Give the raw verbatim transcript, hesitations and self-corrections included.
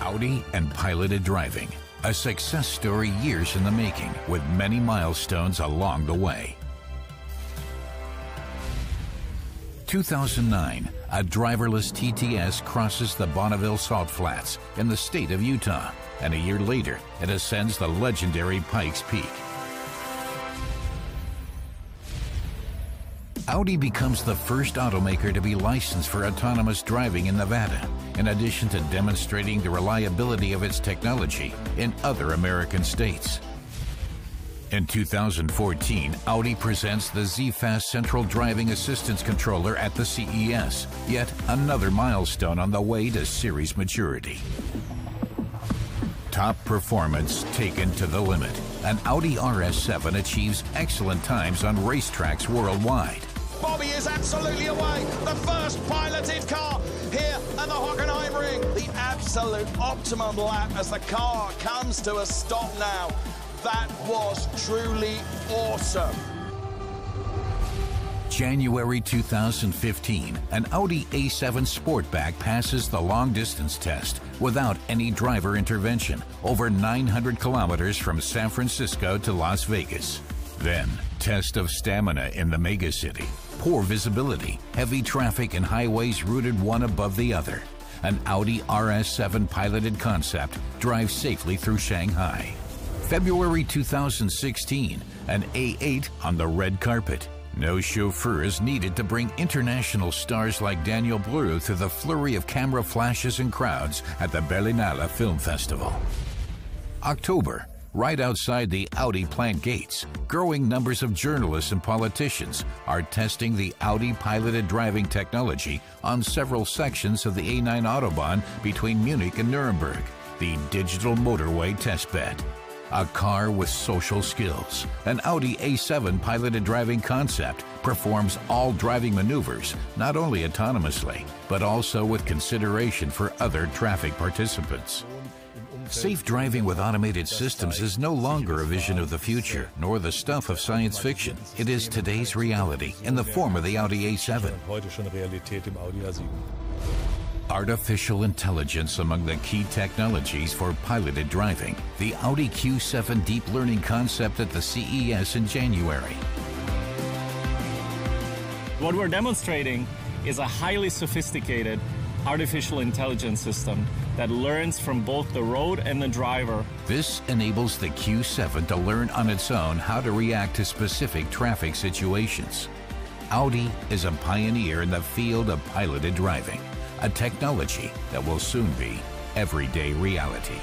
Audi and piloted driving. A success story years in the making, with many milestones along the way. two thousand nine, a driverless T T S crosses the Bonneville Salt Flats in the state of Utah, and a year later, it ascends the legendary Pikes Peak. Audi becomes the first automaker to be licensed for autonomous driving in Nevada, in addition to demonstrating the reliability of its technology in other American states. In two thousand fourteen, Audi presents the Z FAS Central Driving Assistance Controller at the C E S, yet another milestone on the way to series maturity. Top performance taken to the limit. An Audi R S seven achieves excellent times on racetracks worldwide. Bobby is absolutely away. The first piloted car here at the Hockenheimring. The absolute optimum lap as the car comes to a stop now. That was truly awesome. January two thousand fifteen, an Audi A seven Sportback passes the long-distance test without any driver intervention, over nine hundred kilometers from San Francisco to Las Vegas. Then, test of stamina in the megacity. Poor visibility, heavy traffic, and highways routed one above the other. An Audi R S seven piloted concept drives safely through Shanghai. February two thousand sixteen, an A eight on the red carpet. No chauffeur is needed to bring international stars like Daniel Brühl through the flurry of camera flashes and crowds at the Berlinale Film Festival. October, right outside the Audi plant gates, growing numbers of journalists and politicians are testing the Audi piloted driving technology on several sections of the A nine Autobahn between Munich and Nuremberg, the digital motorway testbed. A car with social skills, an Audi A seven piloted driving concept, performs all driving maneuvers, not only autonomously, but also with consideration for other traffic participants. Safe driving with automated systems is no longer a vision of the future, nor the stuff of science fiction. It is today's reality in the form of the Audi A seven. Artificial intelligence among the key technologies for piloted driving. The Audi Q seven deep learning concept at the C E S in January. What we're demonstrating is a highly sophisticated artificial intelligence system that learns from both the road and the driver. This enables the Q seven to learn on its own how to react to specific traffic situations. Audi is a pioneer in the field of piloted driving, a technology that will soon be everyday reality.